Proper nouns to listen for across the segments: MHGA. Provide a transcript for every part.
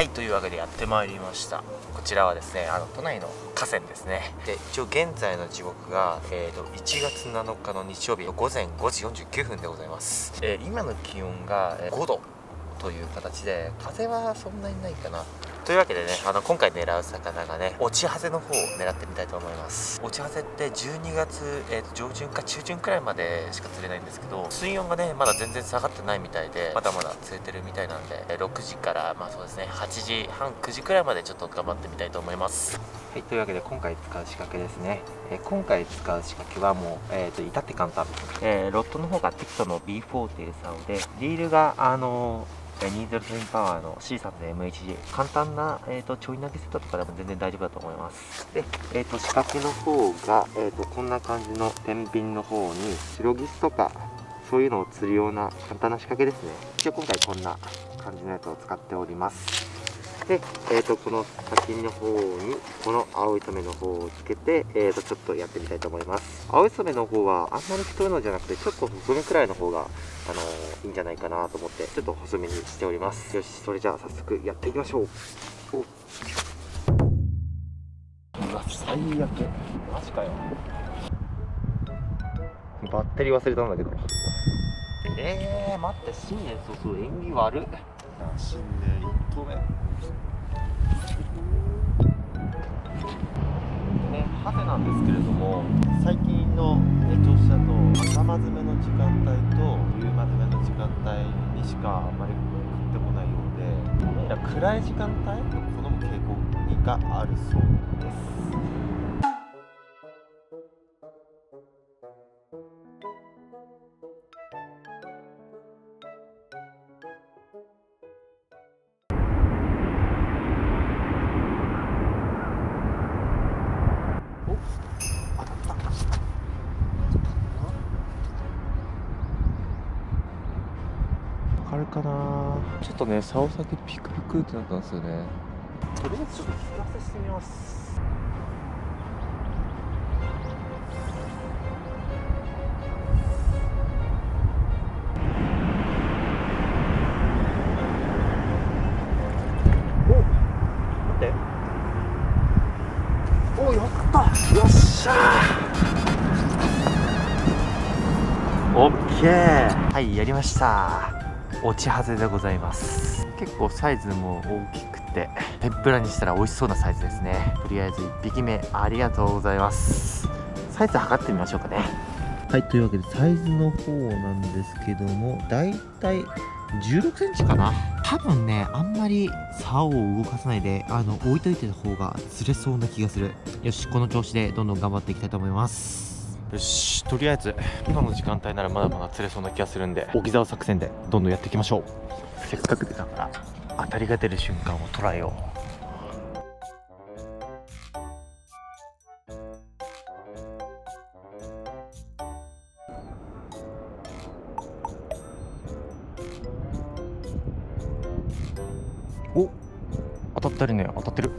はい、というわけでやってまいりました。こちらはですね、都内の河川ですね。で、一応現在の時刻が、1月7日の日曜日の午前5時49分でございます。今の気温が5度という形で、風はそんなにないかな。というわけでね、今回狙う魚がね、落ちハゼの方を狙ってみたいと思います。落ちハゼって12月、上旬か中旬くらいまでしか釣れないんですけど、水温がねまだ全然下がってないみたいで、まだまだ釣れてるみたいなんで、6時からまあそうですね、8時半9時くらいまでちょっと頑張ってみたいと思います。はい、というわけで今回使う仕掛けですね。今回使う仕掛けはもう、至って簡単です。ロットの方がテキソの B403 で、リールが207パワーの C さんの MHGA、 簡単な、ちょい投げセットとかでも全然大丈夫だと思います。で、仕掛けの方が、こんな感じの天秤の方にシロギスとかそういうのを釣るような簡単な仕掛けですね。一応今回こんな感じのやつを使っております。で、この先の方にこの青い染めの方をつけて、ちょっとやってみたいと思います。青い染めの方はあんまり太いのじゃなくて、ちょっと細めくらいの方が、いいんじゃないかなと思って、ちょっと細めにしております。よし、それじゃあ早速やっていきましょう。うわ、最悪、マジかよ。バッテリー忘れたんだけど。待って、新年早々縁起悪っ。新年1個目ハゼなんですけれども、最近の調子だと頭詰めの時間帯と夕間詰めの時間帯にしかあまり食ってこないようで、このような暗い時間帯を好む傾向があるそうです。あれかな、ちょっとね、竿先ピクピクってなったんですよね。とりあえずちょっと引き寄せしてみます。おお、やった、よっしゃー、オッケー。はい、やりました。落ちハゼでございます。結構サイズも大きくて、天ぷらにしたら美味しそうなサイズですね。とりあえず1匹目ありがとうございます。サイズ測ってみましょうかね。はい、というわけでサイズの方なんですけども、だいたい16センチかな。多分ね、あんまり竿を動かさないで置いといてた方が釣れそうな気がする。よし、この調子でどんどん頑張っていきたいと思います。よし、とりあえず今の時間帯ならまだまだ釣れそうな気がするんで、沖竿作戦でどんどんやっていきましょう。せっかく出たから当たりが出る瞬間を捉えよう。お、当たってるね。当たってる。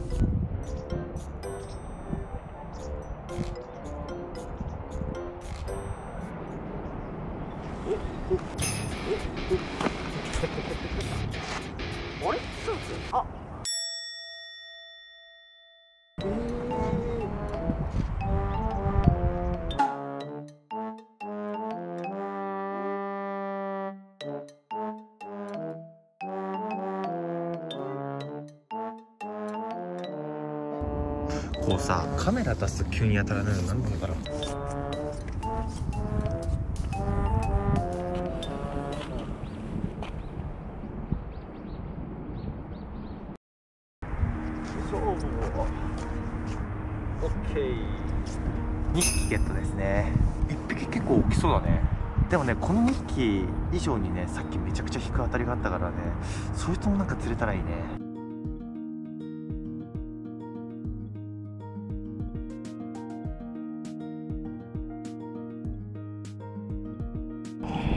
あれ、あ、こうさ、カメラ出すと急に当たらないのなんなのかな。オッケー、2匹ゲットですね。1匹結構大きそうだね。でもね、この2匹以上にね、さっきめちゃくちゃ引く当たりがあったからね、そいつもなんか釣れたらいいね。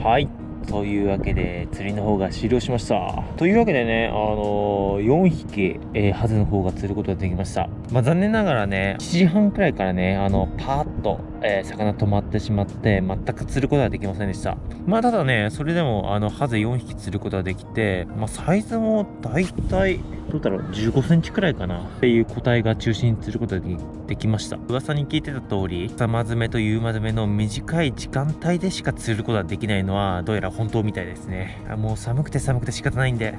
はい、というわけで釣りの方が終了しました。というわけでね、4匹、ハゼの方が釣ることができました。まあ、残念ながらね、7時半くらいからね、パーッと、魚止まってしまって、全く釣ることはできませんでした。まあただね、それでもハゼ4匹釣ることができて、まあ、サイズもだいたいどうだろう、15センチくらいかなっていう個体が中心することができました。噂に聞いてた通り、草間詰めと夕間詰めの短い時間帯でしか釣ることができないのはどうやら本当みたいですね。もう寒くて寒くて仕方ないんで、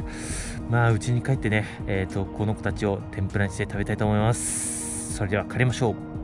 まあ家に帰ってね、この子たちを天ぷらにして食べたいと思います。それでは帰りましょう。